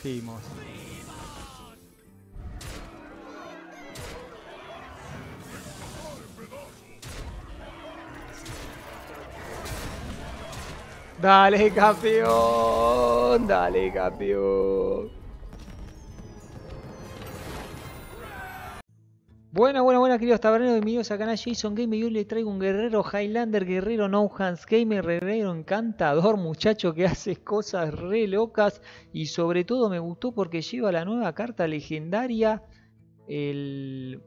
trajimos. Dale, campeón. Dale, campeón. Buenas, queridos taberneros, bienvenidos acá a Jason Gamer. Yo le traigo un guerrero Highlander, guerrero no Hans Gamer, guerrero encantador, muchacho que hace cosas re locas. Y sobre todo me gustó porque lleva la nueva carta legendaria, el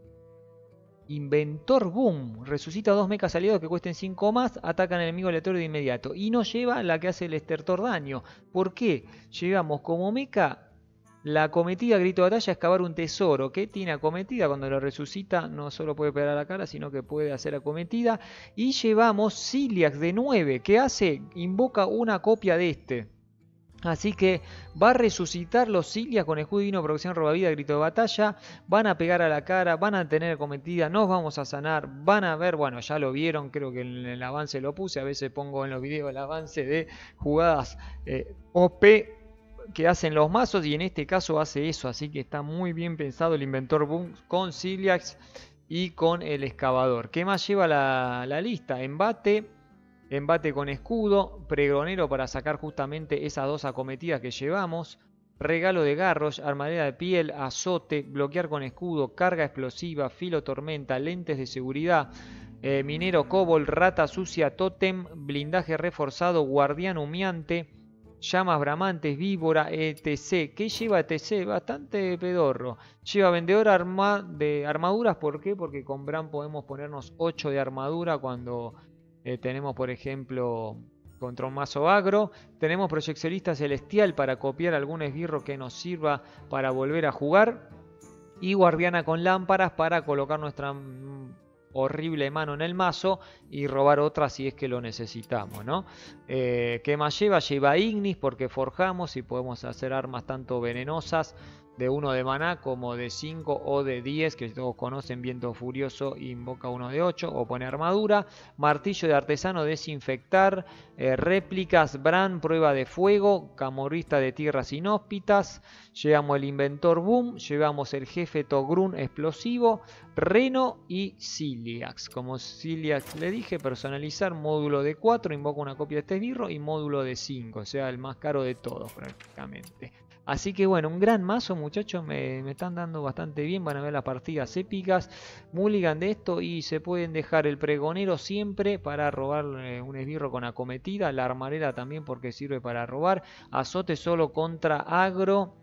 Inventor Boom. Resucita dos mechas aliados que cuesten 5 más, atacan al enemigo aleatorio de inmediato. Y no lleva la que hace el estertor daño. ¿Por qué? Llevamos como mecha la acometida grito de batalla, excavar un tesoro, que tiene acometida. Cuando lo resucita no solo puede pegar a la cara, sino que puede hacer acometida. Y llevamos Ciliax de 9, que hace, invoca una copia de este. Así que va a resucitar los Ciliax con escudo divino, producción, robavida, grito de batalla. Van a pegar a la cara, van a tener acometida, nos vamos a sanar, van a ver, bueno, ya lo vieron, creo que en el avance lo puse. A veces pongo en los videos el avance de jugadas OP que hacen los mazos, y en este caso hace eso, así que está muy bien pensado el Inventor Boom con Ciliax y con el excavador. ¿Qué más lleva la lista? Embate con escudo, pregonero para sacar justamente esas dos acometidas que llevamos, regalo de Garrosh, armadura de piel, azote, bloquear con escudo, carga explosiva, filo tormenta, lentes de seguridad, minero cobol, rata sucia, tótem, blindaje reforzado, guardián humeante, llamas bramantes, víbora, etc. ¿Qué lleva etc? Bastante pedorro. Lleva vendedora de armaduras. ¿Por qué? Porque con Brann podemos ponernos 8 de armadura cuando tenemos, por ejemplo, contra un mazo agro. Tenemos proyeccionista celestial para copiar algún esbirro que nos sirva para volver a jugar. Y guardiana con lámparas para colocar nuestra horrible mano en el mazo y robar otra si es que lo necesitamos, ¿no? ¿Qué más lleva? Lleva Ignis porque forjamos y podemos hacer armas tanto venenosas de 1 de maná como de 5 o de 10, que todos conocen. Viento furioso, invoca uno de 8 o pone armadura. Martillo de artesano, desinfectar. Réplicas, Brann, prueba de fuego. Camorrista de tierras inhóspitas. Llevamos el Inventor Boom. Llevamos el jefe Togrun explosivo. Reno y Ciliax. Como Ciliax le dije, personalizar, módulo de 4, invoca una copia de este esbirro, y módulo de 5, o sea, el más caro de todos prácticamente. Así que bueno, un gran mazo, muchachos, me están dando bastante bien. Van a ver las partidas épicas. Mulligan de esto y se pueden dejar el pregonero siempre para robar un esbirro con acometida. La armadera también porque sirve para robar. Azote solo contra agro.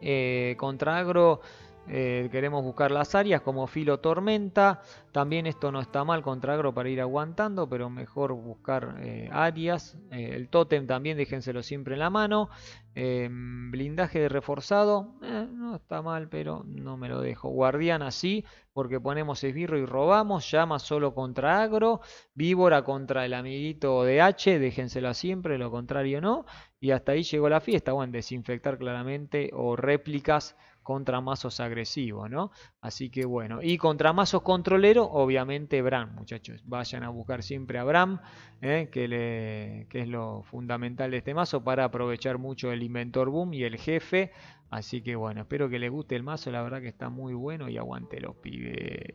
Queremos buscar las áreas como filo tormenta. También esto no está mal contra agro para ir aguantando, pero mejor buscar áreas. El tótem también déjenselo siempre en la mano. Blindaje de reforzado, no está mal, pero no me lo dejo. Guardián así porque ponemos esbirro y robamos. Llama solo contra agro. Víbora contra el amiguito de H, déjensela siempre, lo contrario no. Y hasta ahí llegó la fiesta. Bueno, desinfectar claramente, o réplicas contra mazos agresivos, ¿no? Así que bueno, y contra mazos controleros, obviamente Brann, muchachos. Vayan a buscar siempre a Brann, que es lo fundamental de este mazo para aprovechar mucho el Inventor Boom y el jefe. Así que bueno, espero que les guste el mazo, la verdad que está muy bueno, y aguante los pibes.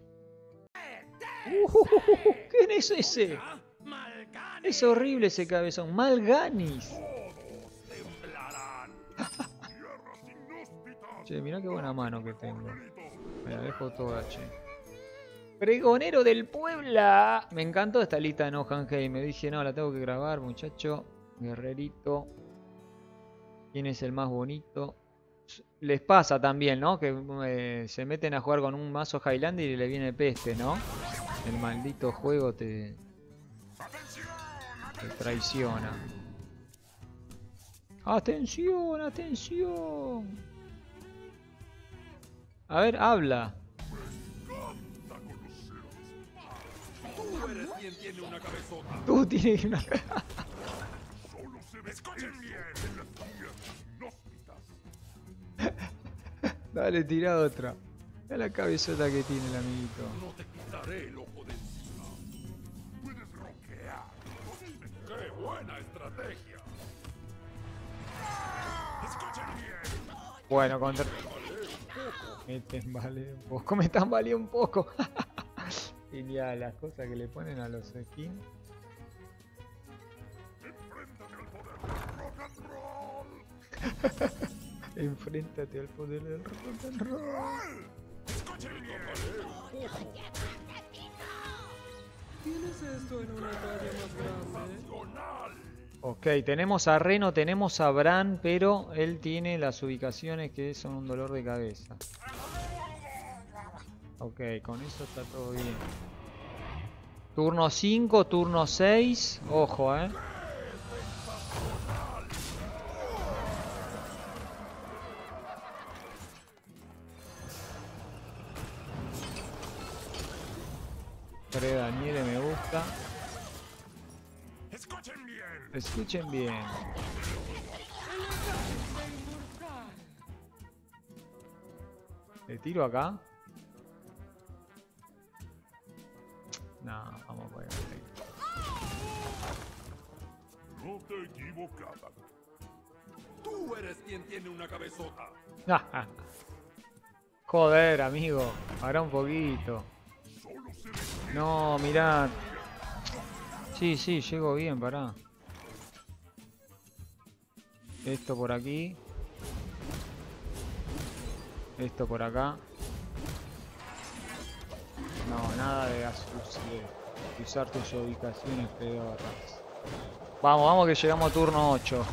¿Quién es ese? Es horrible ese cabezón. Malganis. Che, mirá qué buena mano que tengo. Me la dejo toda, che. Pregonero del Puebla. Me encantó esta lista de No Hans Gamer. Dije, no, la tengo que grabar, muchacho. Guerrerito. ¿Quién es el más bonito? Les pasa también, ¿no? Que se meten a jugar con un mazo Highlander y le viene peste, ¿no? El maldito juego te traiciona. ¡Atención, atención! A ver, habla. Tú eres quien tiene una cabezota. Tú tienes una cabezota. Solo se ve en las tías inhóspitas. Dale, tira otra. Mira la cabezota que tiene el amiguito. No te quitaré el ojo de encima. Puedes roquear. ¡Qué buena estrategia! Escuchen bien. Bueno, contra... me tambaleé un poco. Genial, las cosas que le ponen a los skins. Enfréntate al poder del rock and roll. ¿Tienes esto en una talla más grande? Ok, tenemos a Reno, tenemos a Brann, pero él tiene las ubicaciones que son un dolor de cabeza. Ok, con eso está todo bien. Turno 5, turno 6. Ojo, eh. Pre Daniele me gusta. Escuchen bien. Escuchen bien. Le tiro acá. No, vamos a poder. No te equivocaba. Tú eres quien tiene una cabezota. Joder, amigo. Para un poquito. No, mirá. Sí, sí, llego bien, pará. Esto por aquí. Esto por acá. No, nada de usar tus ubicaciones peor. Vamos, vamos que llegamos a turno 8.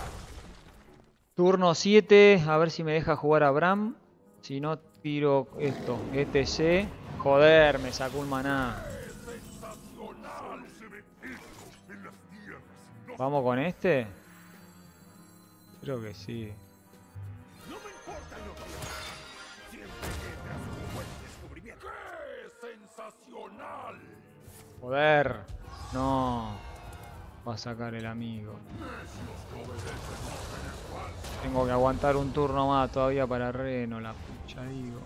Turno 7. A ver si me deja jugar a Bram. Si no, tiro esto. ETC. Joder, me sacó un maná. ¿Vamos con este? Creo que sí. Joder. No. Va a sacar el amigo. Tengo que aguantar un turno más todavía para Reno, la pucha digo.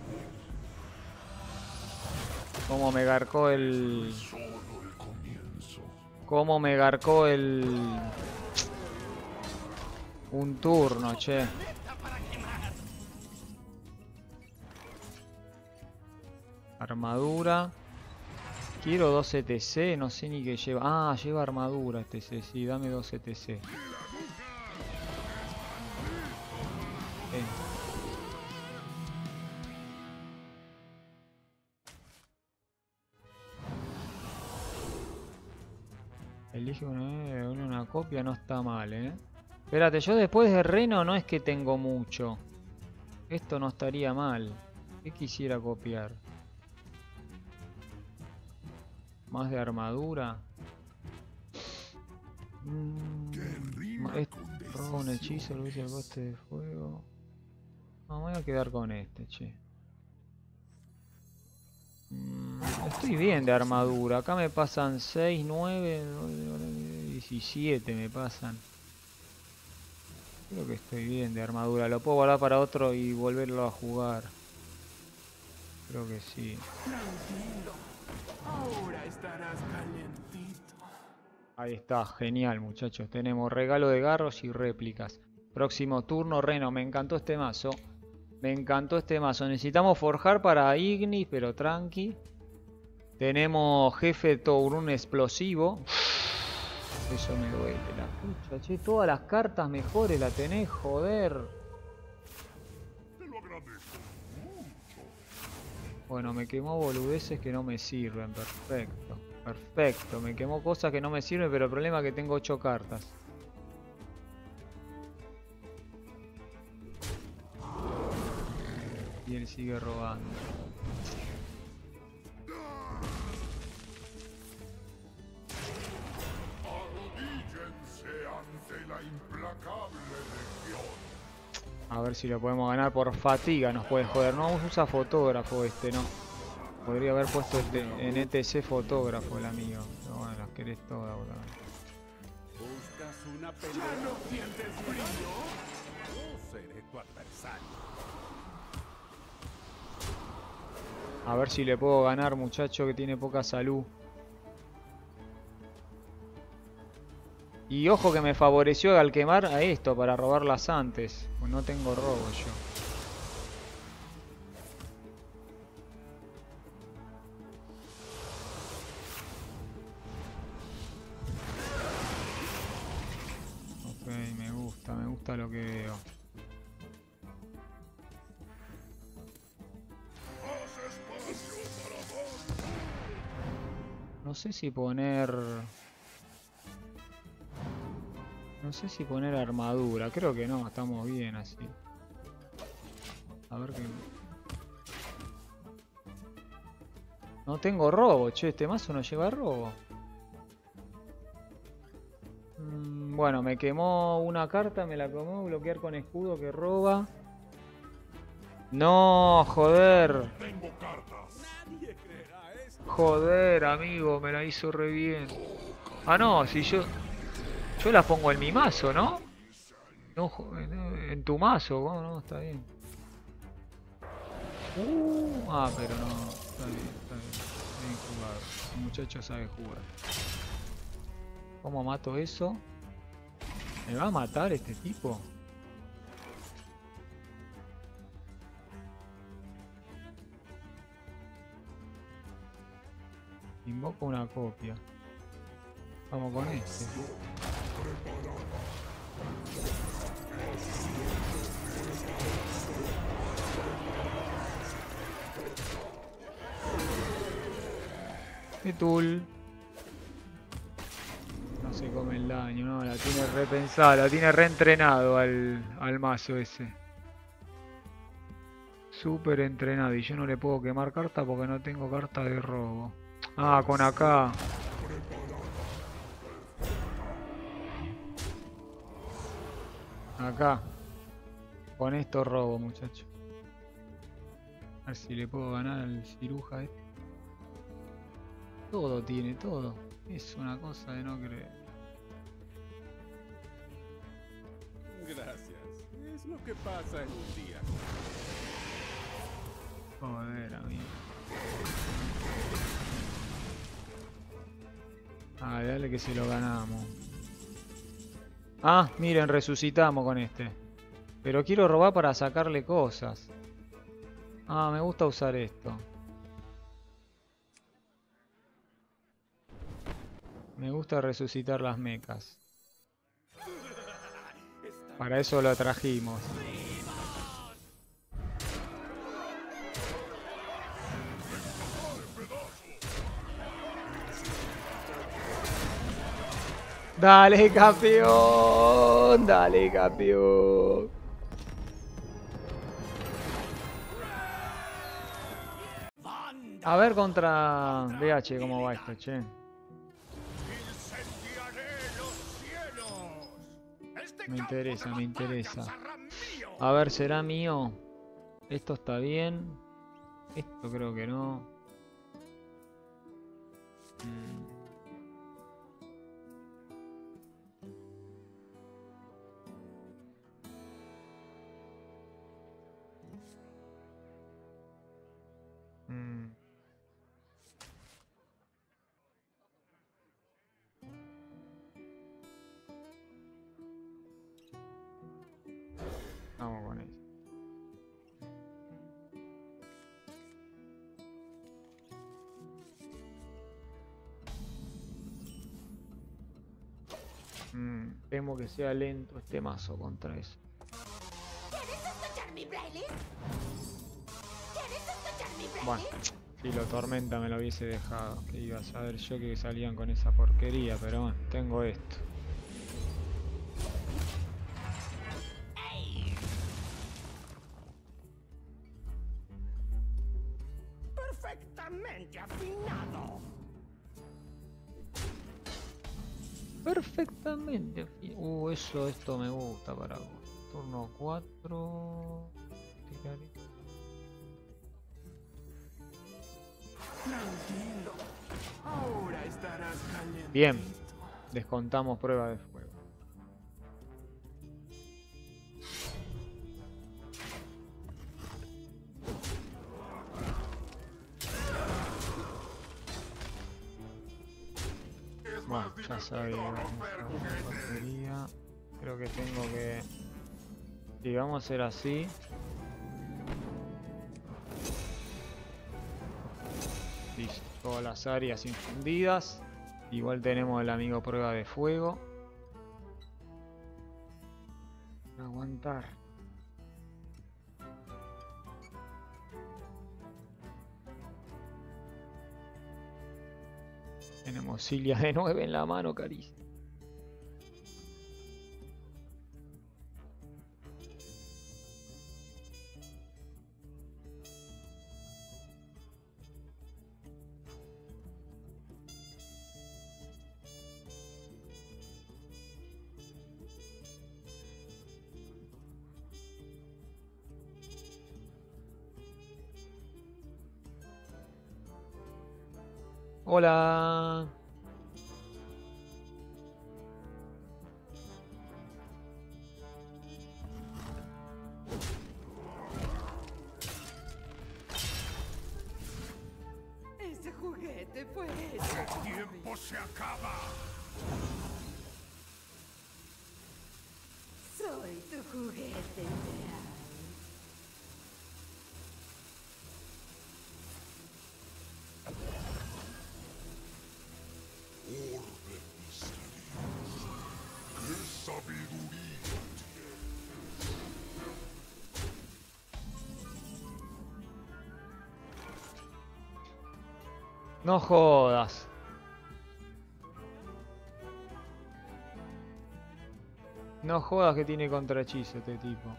Cómo me garcó el... Cómo me garcó el... Un turno, che. Armadura. Quiero 2 ETC, no sé ni qué lleva. Ah, lleva armadura ETC, sí, dame 2 ETC. Elige una copia, no está mal, eh. Espérate, yo después de Reno no es que tengo mucho. Esto no estaría mal. ¿Qué quisiera copiar? Más de armadura. Roba un hechizo, lo hice al coste de fuego. No, me voy a quedar con este, che. Estoy bien de armadura. Acá me pasan 6, 9, 17 me pasan. Creo que estoy bien de armadura. Lo puedo guardar para otro y volverlo a jugar. Creo que sí. Ahora estarás calientito. Ahí está, genial muchachos. Tenemos regalo de Garrosh y réplicas. Próximo turno, Reno. Me encantó este mazo. Me encantó este mazo. Necesitamos forjar para Ignis, pero tranqui. Tenemos jefe Togrun explosivo. Eso me duele la pucha, che. Todas las cartas mejores la tenés, joder. Te lo agradezco. Bueno, me quemó boludeces que no me sirven, perfecto, perfecto, me quemó cosas que no me sirven, pero el problema es que tengo 8 cartas. Y él sigue robando. A ver si lo podemos ganar por fatiga, nos puede joder. No usa fotógrafo este, no. Podría haber puesto en ETC fotógrafo el amigo. Pero bueno, las querés todas, boludo. ¿Buscas una pelea? ¿Ya no sientes brillo? Yo seré tu adversario. A ver si le puedo ganar, muchacho, que tiene poca salud. Y ojo que me favoreció al quemar a esto para robarlas antes. No tengo robo yo. sé si poner... No sé si poner armadura. Creo que no, estamos bien así. A ver qué... No tengo robo, che. Este mazo no lleva robo. Bueno, me quemó una carta. Me la quemó. Bloquear con escudo que roba. No, joder. Joder, amigo. Me la hizo re bien. Ah, no. Si yo... Yo la pongo en mi mazo, ¿no? No, en tu mazo. No, no, está bien. Ah, pero no. Está bien, está bien. Bien jugado. El muchacho sabe jugar. ¿Cómo mato eso? ¿Me va a matar este tipo? Invoco una copia. Vamos con este. Tool. No se come el daño, no, la tiene repensada, la tiene reentrenado al mazo ese. Súper entrenado y yo no le puedo quemar carta porque no tengo carta de robo. Ah, con acá. Acá. Con esto robo, muchacho. A ver si le puedo ganar al ciruja este. Todo tiene, todo. Es una cosa de no creer. Gracias. Es lo que pasa en un día. Joder, amigo. Ah, dale que se lo ganamos. Ah, miren, resucitamos con este. Pero quiero robar para sacarle cosas. Ah, me gusta usar esto. Me gusta resucitar las mechas. Para eso lo trajimos. ¡Dale, campeón! ¡Dale, campeón! A ver contra DH cómo va esto, che. Me interesa, me interesa. A ver, ¿será mío? Esto está bien. Esto creo que no. Temo que sea lento este mazo contra eso. ¿Quieres escuchar mi playlist? Bueno, si lo tormenta me lo hubiese dejado. Que iba a saber yo que salían con esa porquería, pero bueno, tengo esto. Perfectamente afinado. Perfectamente. Eso, esto me gusta para vos. Turno 4. Tiraré. Tranquilo. Ahora estarás caliente. Bien. Descontamos prueba de fuego. Bueno, ya sabía. Creo que tengo que... Si vamos a hacer así... Listo, todas las áreas infundidas. Igual tenemos el amigo prueba de fuego. Aguantar. Tenemos Ciliax de 9 en la mano, cari. Hola. Ese juguete fue hecho. El tiempo se acaba. Soy tu juguete. No jodas. No jodas que tiene contrahechizo este tipo.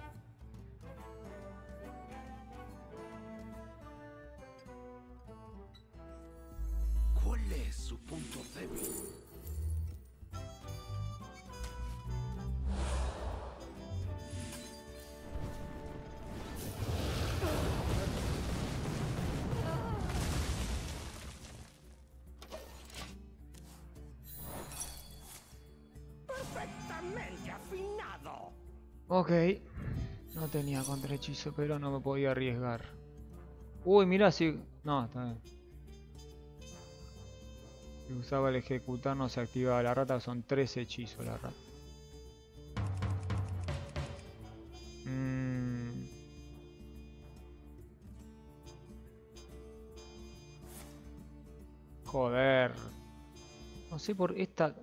¿Cuál es su punto débil? Ok, no tenía contrahechizo, pero no me podía arriesgar. Uy, mira si... No, está bien. Si usaba el ejecutar no se activaba la rata, son 3 hechizos la rata. Joder. No sé por esta...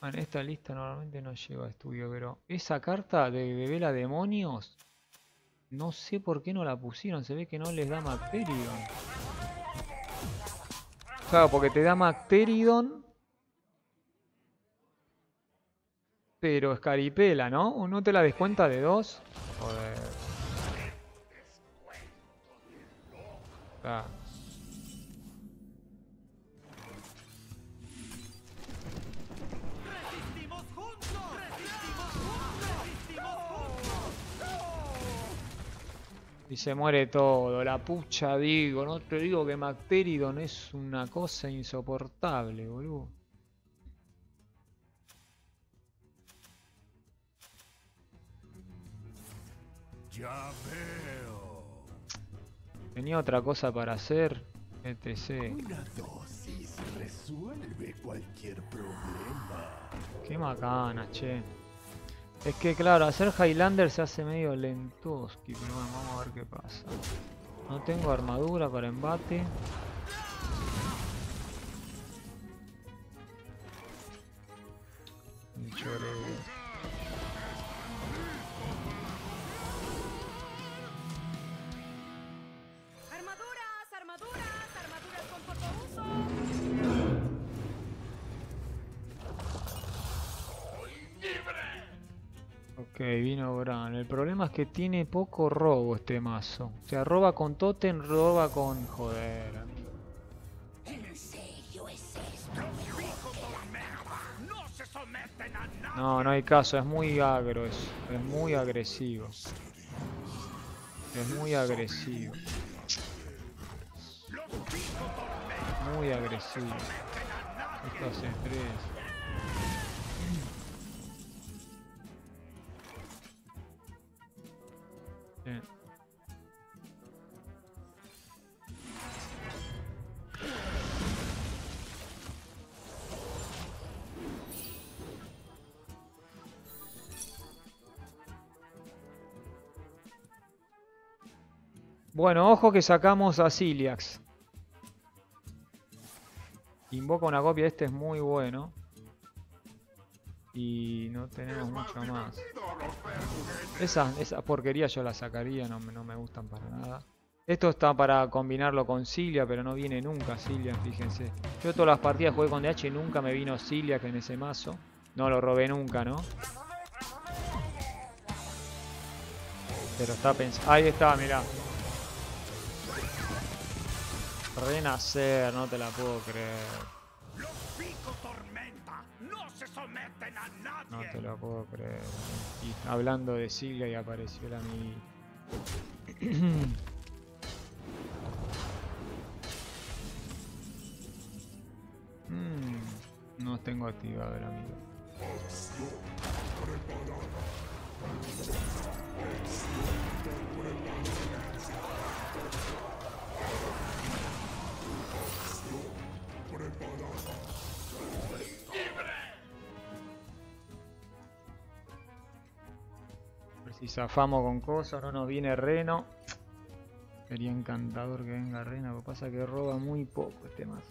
Bueno, esta lista normalmente no lleva a estudio, pero esa carta de Devela Demonios, no sé por qué no la pusieron, se ve que no les da Macteridon. Claro, porque te da Macteridon, pero escaripela, ¿no? ¿O no te la descuenta de 2? Joder. Claro. Y se muere todo, la pucha digo, no te digo que Macteridon es una cosa insoportable, boludo. Ya veo. Tenía otra cosa para hacer, etc. Una dosis resuelve cualquier problema. Qué macana, che. Es que claro, hacer Highlander se hace medio lentoski, pero bueno, vamos a ver qué pasa. No tengo armadura para embate. Ok, vino Brann. El problema es que tiene poco robo este mazo. O sea, roba con Totem, roba con... Joder. ¿En serio es esto? No se someten a nada. No, no hay caso. Es muy agro eso. Es muy agresivo. Es muy agresivo. Muy agresivo. Esto se estresa. Bueno, ojo que sacamos a Ciliax. Invoca una copia, este es muy bueno. Y no tenemos mucho más. Esas porquerías yo las sacaría, no me gustan para nada. Esto está para combinarlo con Cilia, pero no viene nunca Cilia, fíjense. Yo todas las partidas jugué con DH y nunca me vino Cilia, que en ese mazo. No lo robé nunca, ¿no? Pero está pensando... Ahí está, mirá. Renacer, no te la puedo creer. Los picos tormenta no se someten a nadie. No te la puedo creer. Y hablando de Cilia y apareció la mi... no tengo activado el amigo. A ver si zafamos con cosas, no nos viene Reno. Sería encantador que venga Reno, lo que pasa es que roba muy poco este mazo.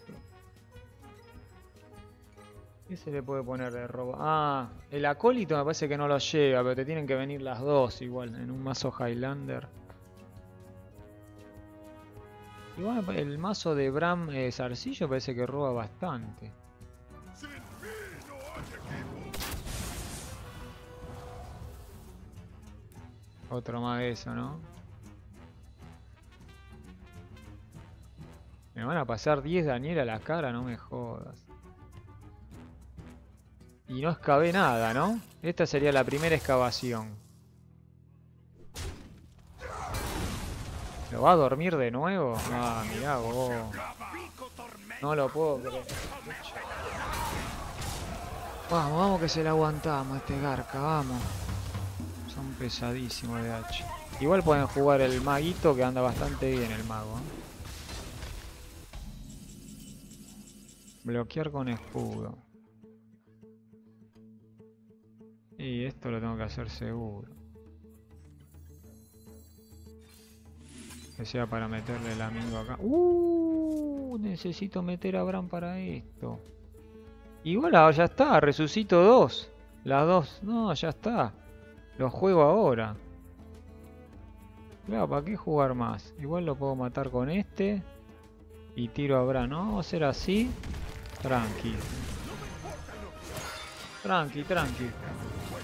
¿Qué se le puede poner de robo? Ah, el acólito me parece que no lo llega, pero te tienen que venir las dos igual, en un mazo Highlander. Igual el mazo de Brann Zarcillo parece que roba bastante. Otro más de eso, ¿no? Me van a pasar 10 Daniel a la cara, no me jodas. Y no excavé nada, ¿no? Esta sería la primera excavación. ¿Lo va a dormir de nuevo? Ah, mirá vos. No lo puedo creer. Vamos, vamos que se la aguantamos este garca, vamos. Son pesadísimos de H. Igual pueden jugar el maguito que anda bastante bien el mago. Bloquear con escudo. Y esto lo tengo que hacer seguro. Que sea para meterle el amigo acá. Necesito meter a Brann para esto. Igual bueno, ya está. Resucito dos. Las dos. No, ya está. Lo juego ahora. Claro, ¿para qué jugar más? Igual lo puedo matar con este. Y tiro a Brann. No, vamos a hacer así. Tranqui. Tranqui, tranqui.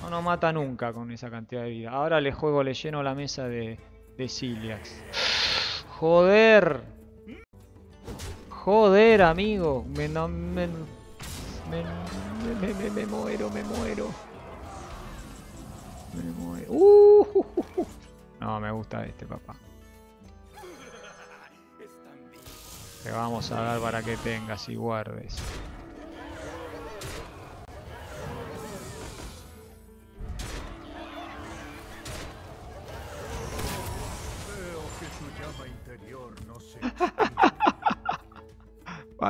No nos mata nunca con esa cantidad de vida. Ahora le juego, le lleno la mesa de Ciliax. Joder. Joder, amigo. Me muero, me muero. Me muero. No, me gusta este, papá. Te vamos a dar para que tengas y guardes.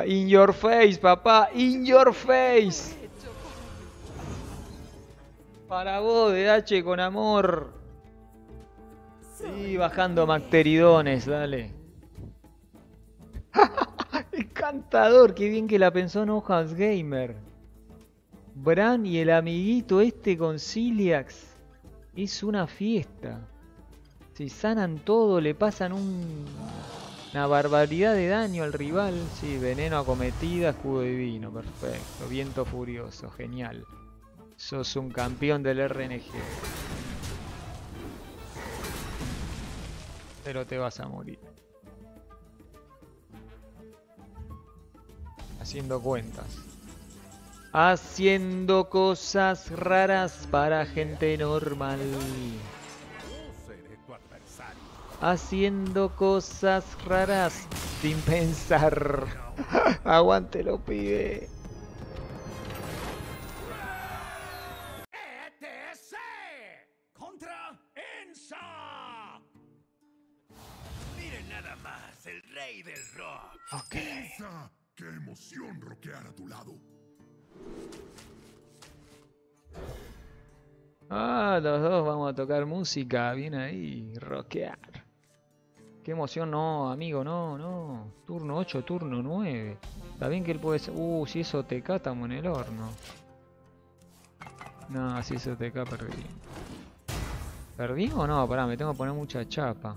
In your face, papá, in your face. Para vos, DH, con amor. Sí, bajando Macteridones, dale. Encantador, qué bien que la pensó, no, Hans Gamer. Brann y el amiguito este con Ciliax. Es una fiesta. Si sanan todo, le pasan una barbaridad de daño al rival. Sí, veneno acometida, escudo divino. Perfecto. Viento furioso. Genial. Sos un campeón del RNG. Pero te vas a morir. Haciendo cuentas. Haciendo cosas raras para gente normal. Haciendo cosas raras sin pensar. Aguántelo, pibe. ETC contra Ensa. Miren nada más, el rey del rock. Ok. Ensa, qué emoción rockear a tu lado. Ah, los dos vamos a tocar música. Bien ahí, rockear. Qué emoción, no, amigo, no, no. Turno 8, turno 9. Está bien que él puede ser... si eso te catamos en el horno. No, si eso te ca, perdí. ¿Perdí o no? Pará, me tengo que poner mucha chapa.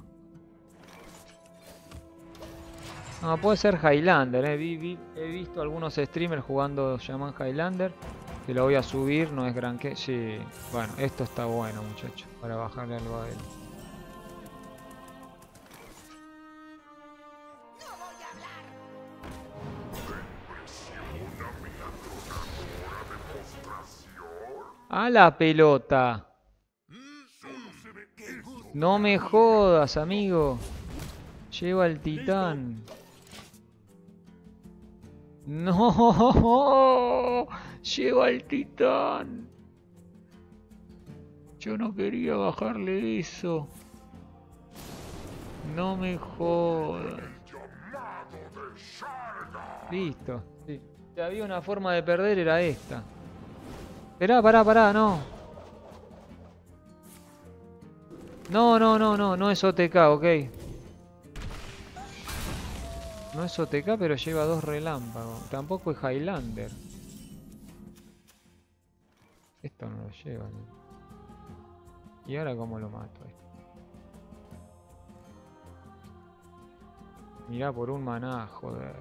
No, puede ser Highlander, he visto algunos streamers jugando Shaman Highlander. Que lo voy a subir, no es gran que... Sí. Bueno, esto está bueno, muchachos, para bajarle algo a él. ¡A la pelota! No me jodas, amigo. Lleva al titán. No, lleva al titán. Yo no quería bajarle eso. No me jodas. Listo. Sí. Si había una forma de perder era esta. Esperá, pará, no. No es OTK, ok. No es OTK, pero lleva 2 relámpagos. Tampoco es Highlander. Esto no lo lleva. ¿No? ¿Y ahora cómo lo mato? Mirá, por un maná, joder.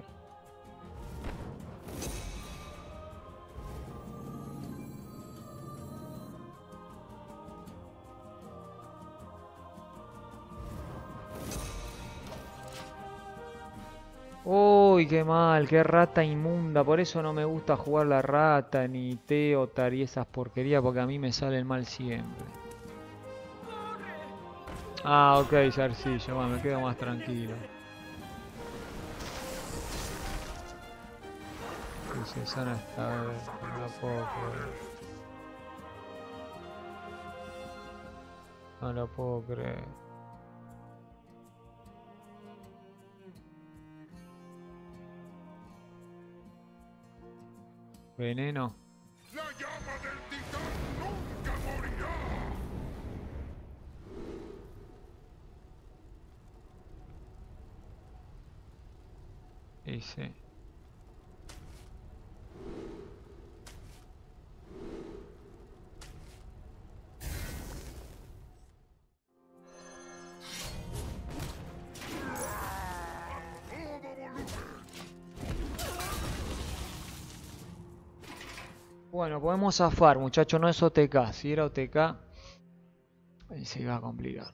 Uy, qué mal, qué rata inmunda. Por eso no me gusta jugar la rata, ni Teotar y esas porquerías, porque a mí me salen mal siempre. Ah, ok, Zarcillo, bueno, me quedo más tranquilo. Y se sana esta vez, no puedo creer. No lo puedo creer. Veneno. La llama del titán nunca morirá. Ese. Bueno, podemos zafar, muchachos, no es OTK. Si era OTK, se iba a complicar.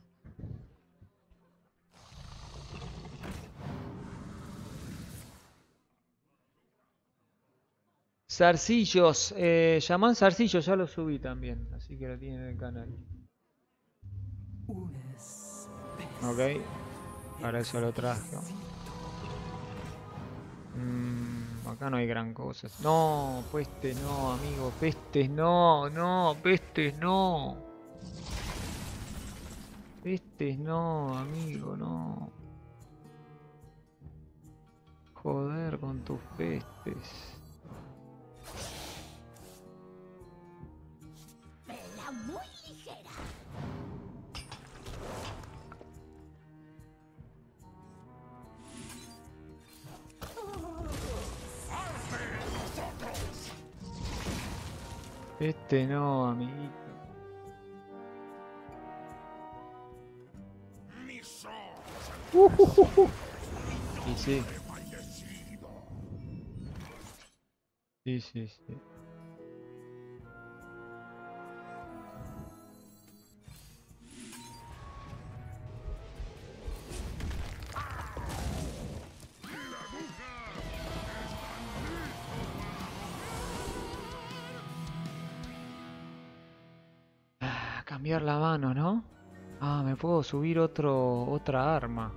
Zarcillos, Shaman Zarcillo, ya lo subí también, así que lo tienen en el canal. Ok, para eso lo traje. Acá no hay gran cosa. No, pestes no, amigo. Pestes no, pestes no. Pestes no, amigo, no. Joder con tus pestes. Vela muy ligera. Este no, amiguito. Y sí. Sí. Cambiar la mano, ¿no? Ah, me puedo subir otra arma.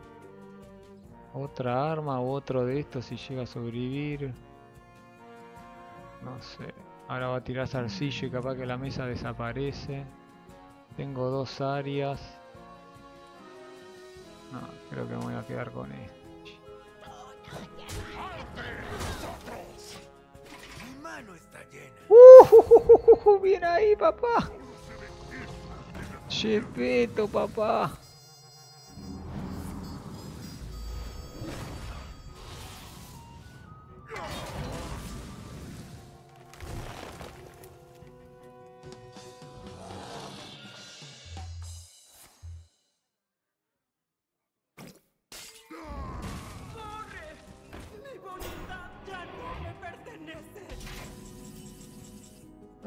Otra arma u otro de estos si llega a sobrevivir. No sé. Ahora va a tirar Zarcillo y capaz que la mesa desaparece. Tengo 2 áreas. No, creo que me voy a quedar con esto. Mi mano está llena. Bien ahí, papá. Chepeto, papá.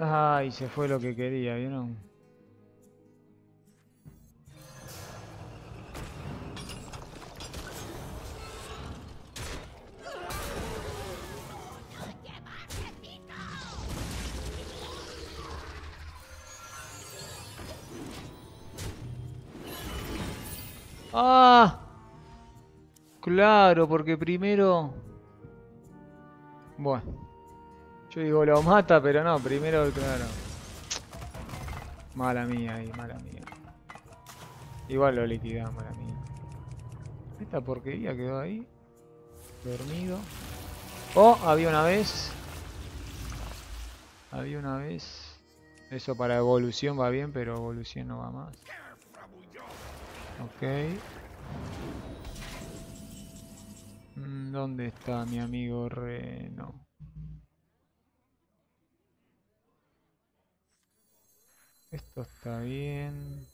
Ay, se fue lo que quería, ¿vieron? ¡Ah! Claro, porque primero... Bueno. Yo digo lo mata, pero no, primero claro. Mala mía ahí, mala mía. Igual lo liquidamos, mala mía. Esta porquería quedó ahí. Dormido. Oh, había una vez. Había una vez. Eso para evolución va bien, pero evolución no va más. Ok. ¿Dónde está mi amigo Reno? Esto está bien.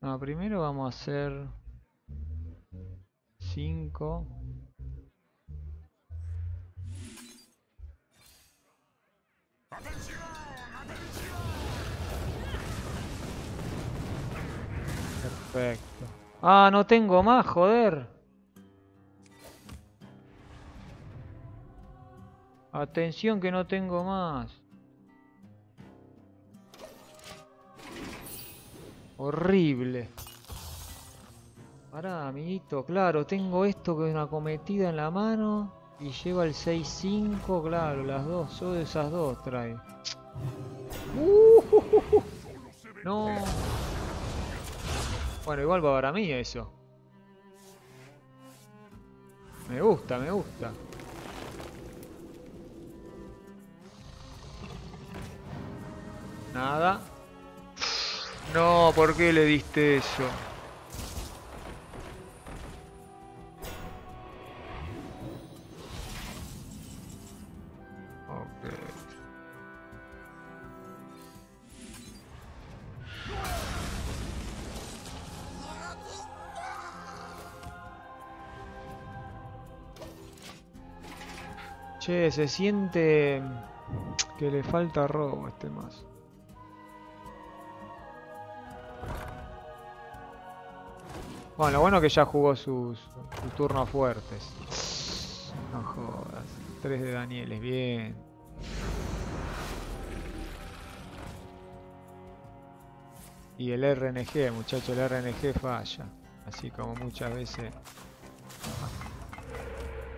No, primero vamos a hacer 5. Perfecto. Ah, no tengo más, joder. Atención que no tengo más. Horrible. Pará, amiguito. Claro, tengo esto que es una acometida en la mano. Y lleva el 6-5. Claro, las dos. Solo esas dos trae. No. Bueno, igual va para mí eso. Me gusta, me gusta. Nada. No, ¿por qué le diste eso? Ok. Che, se siente que le falta robo a este mazo. Bueno, lo bueno es que ya jugó sus turnos fuertes. No jodas. 3 de Danieles, bien. Y el RNG, muchacho, el RNG falla. Así como muchas veces.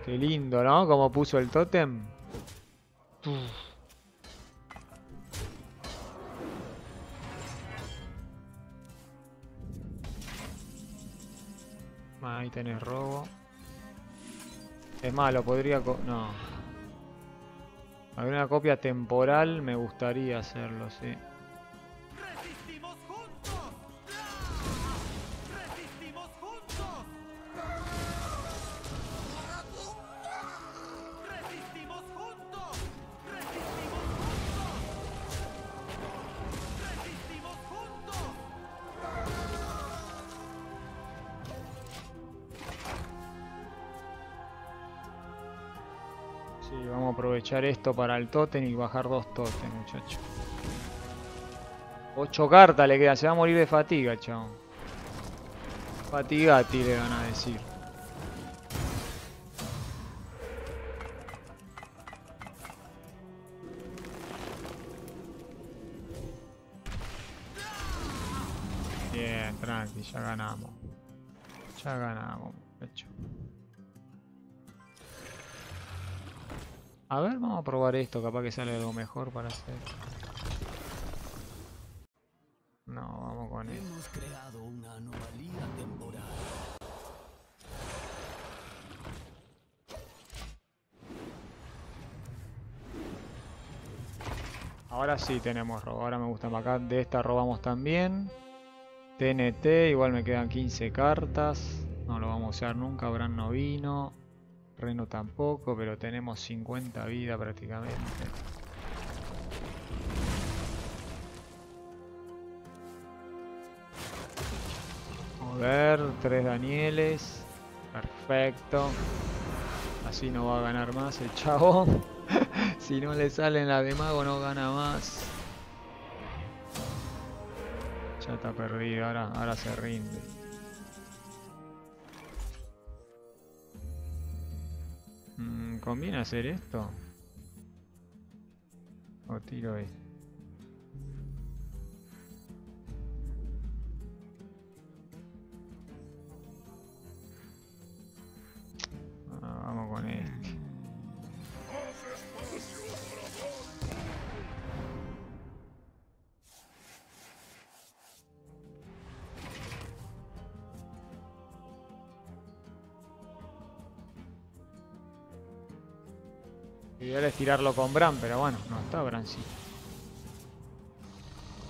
Qué lindo, ¿no? Como puso el tótem. Uf. Ahí tenés robo. Es malo, podría... No. Haber una copia temporal me gustaría hacerlo, sí. ¡Resistimos juntos! ¡Resistimos juntos! ¡Resistimos juntos! ¡Resistimos juntos! ¡Resistimos juntos! Y vamos a aprovechar esto para el tótem y bajar 2 tótem, muchachos. 8 cartas le queda, se va a morir de fatiga, chabón. Fatigati le van a decir. Bien, tranqui, ya ganamos. Ya ganamos, muchachos. A ver, vamos a probar esto, capaz que sale algo mejor para hacer. No, vamos con él. Hemos creado una anomalía temporal. Ahora sí tenemos robo, ahora me gusta más acá. De esta robamos también. TNT, igual me quedan 15 cartas. No lo vamos a usar nunca, Brann no vino. Reno tampoco, pero tenemos 50 vida prácticamente. A ver, 3 Danieles. Perfecto. Así no va a ganar más el chavo. Si no le salen las de mago no gana más. Ya está perdido, ahora se rinde. ¿Conviene hacer esto? O tiro esto. Vamos con este. Ideal es tirarlo con Brann, pero bueno, no está Brann, sí.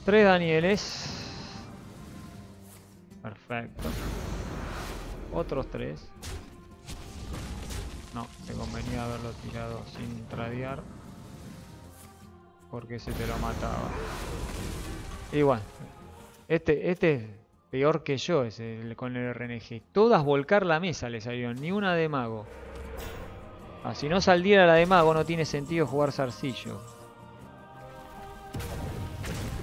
3 Danieles. Perfecto. Otros 3. No, te convenía haberlo tirado sin tradear, porque se te lo mataba. Igual, este es peor que yo, con el RNG. Todas volcar la mesa le salieron, ni una de mago. Ah, si no saliera la de mago no tiene sentido jugar Zarcillo.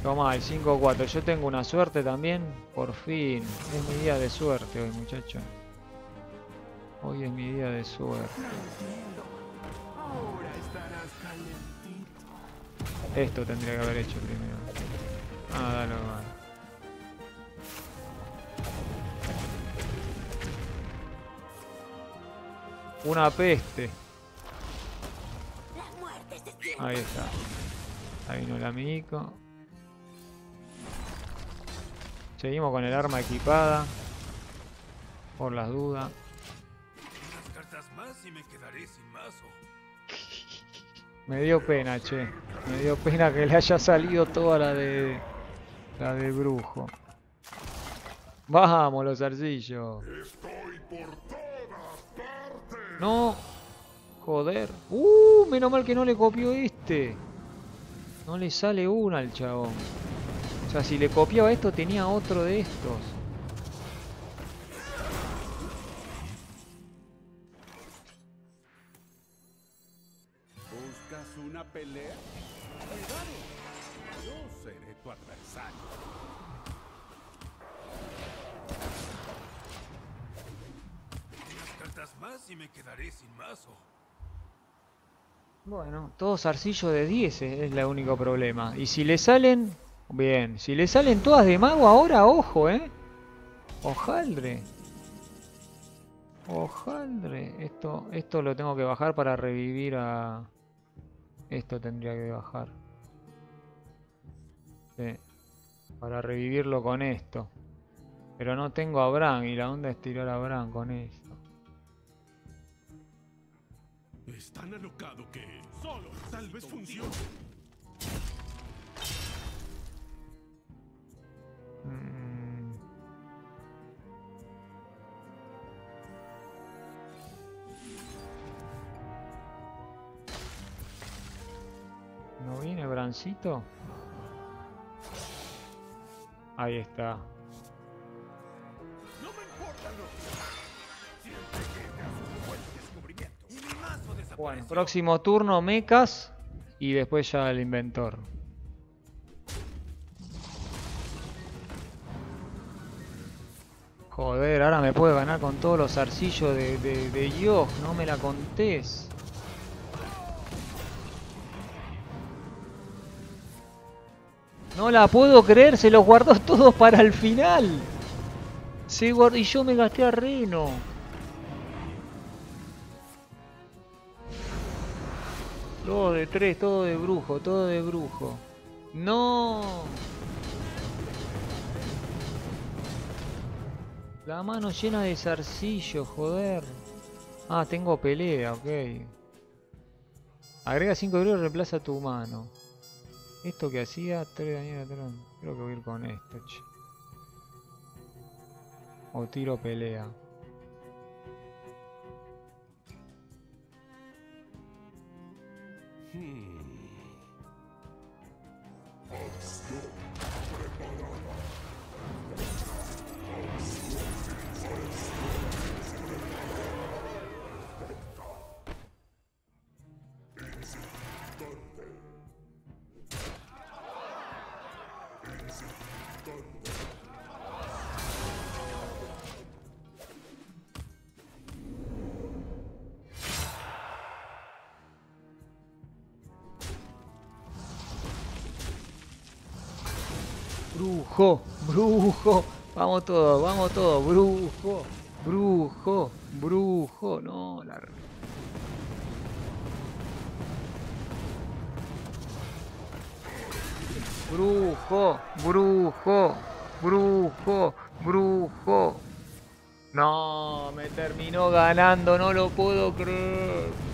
Toma, el 5-4. Yo tengo una suerte también. Por fin, es mi día de suerte hoy, muchachos. Hoy es mi día de suerte. Esto tendría que haber hecho primero. Ah, dale, vale. Una peste. Ahí está. Ahí vino el amiguito. Seguimos con el arma equipada. Por las dudas. Y me quedaré sin mazo. Me dio pena, che. Me dio pena que le haya salido toda la de brujo. Vamos, los Zarcillo. Estoy por todas partes. No. Joder. Menos mal que no le copió este. No le sale una al chabón. O sea, si le copiaba esto tenía otro de estos. Una pelea. Yo seré tu adversario. Unas cartas más y me quedaré sin mazo. Bueno, todo Zarcillo de 10 es el único problema. Y si le salen, bien, si le salen todas de mago ahora, ojo, Hojaldre. Hojaldre. Esto lo tengo que bajar para revivir a... Esto tendría que bajar. Sí. Para revivirlo con esto. Pero no tengo a Brann y la onda es tirar a Brann con esto. Es tan alocado que solo tal vez funcione. ¿No viene Brancito? Ahí está. No me importa, no. Siempre que hagas un buen descubrimiento. Y mi mazo desapareció. Bueno, próximo turno mecas y después ya el inventor. Joder, ahora me puede ganar con todos los zarcillos de Dios, no me la contés. No la puedo creer, se los guardó todos para el final. Se guardó, y yo me gasté a Reno. Todo de 3, todo de brujo, todo de brujo. No. La mano llena de zarcillo, joder. Ah, tengo pelea, ok. Agrega 5 euros y reemplaza tu mano. Esto que hacía 3 daños atrás. Creo que voy a ir con esto, che. O tiro pelea. Brujo, brujo. Vamos todos, brujo, brujo, brujo. No, la... Brujo, brujo, brujo, brujo. No, me terminó ganando, no lo puedo creer.